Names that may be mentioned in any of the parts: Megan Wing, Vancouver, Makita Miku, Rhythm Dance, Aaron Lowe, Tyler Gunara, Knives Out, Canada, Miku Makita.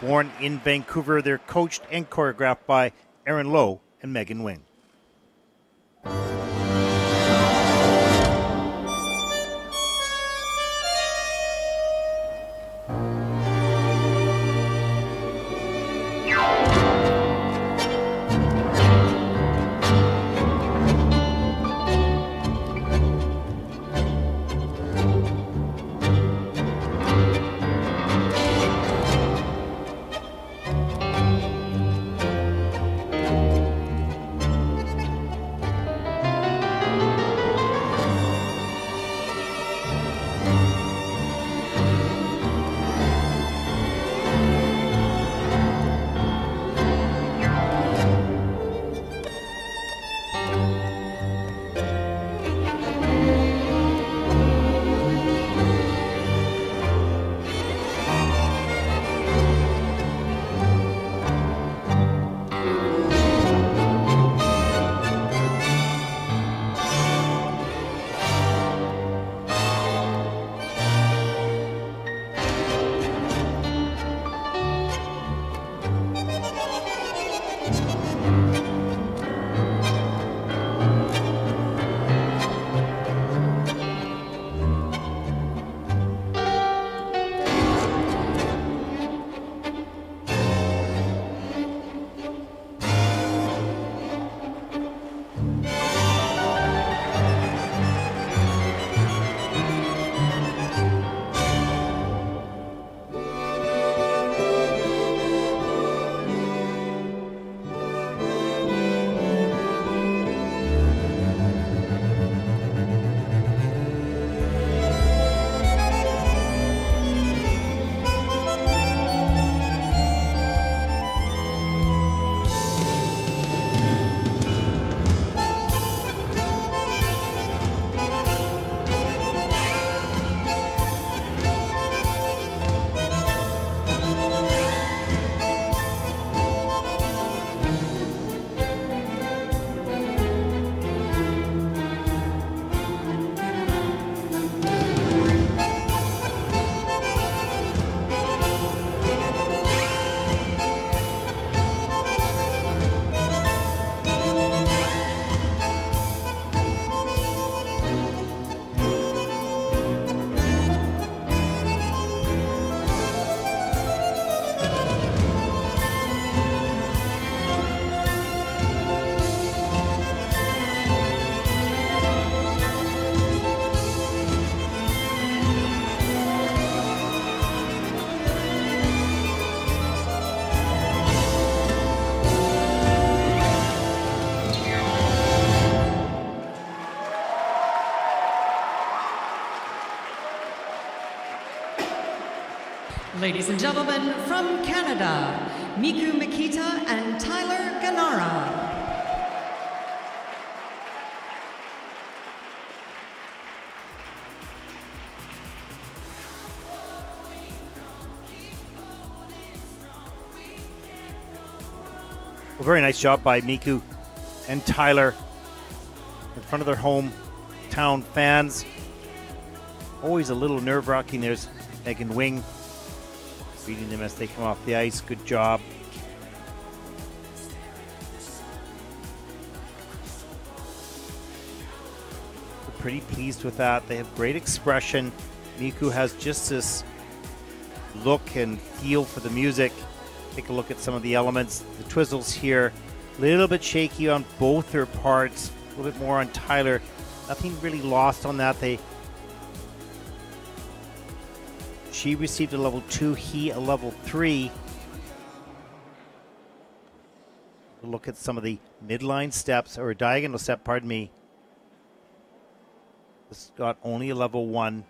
Born in Vancouver, they're coached and choreographed by Aaron Lowe and Megan Wing. Ladies and gentlemen, from Canada, Miku Makita and Tyler Gunara. Well, very nice job by Miku and Tyler in front of their hometown fans. Always a little nerve-wracking. There's Megan Wing, reading them as they come off the ice. Good job. We're pretty pleased with that. They have great expression. Miku has just this look and feel for the music. Take a look at some of the elements. The twizzles here, a little bit shaky on both their parts, a little bit more on Tyler. Nothing really lost on that. She received a level 2, he a level 3. We'll look at some of the midline steps, or diagonal step, pardon me. This got only a level 1.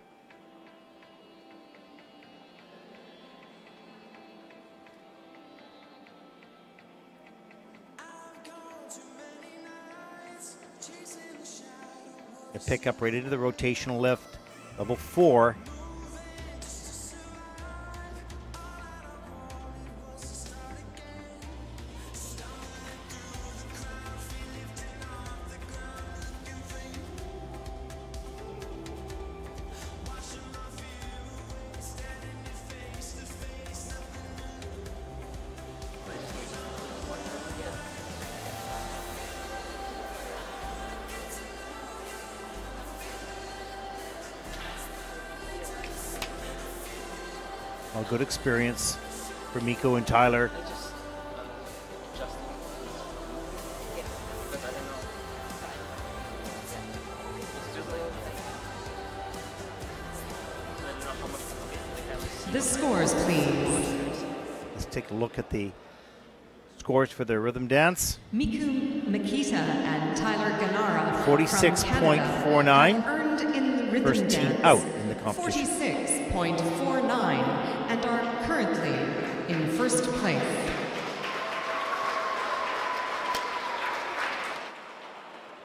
The pickup right into the rotational lift, level 4. A good experience for Miku and Tyler. The scores, please. Let's take a look at the scores for their rhythm dance. Miku, Makita, and Tyler Gunara. 46.49. Earned in the rhythm first team dance, out in the competition. 46.49, and are currently in first place.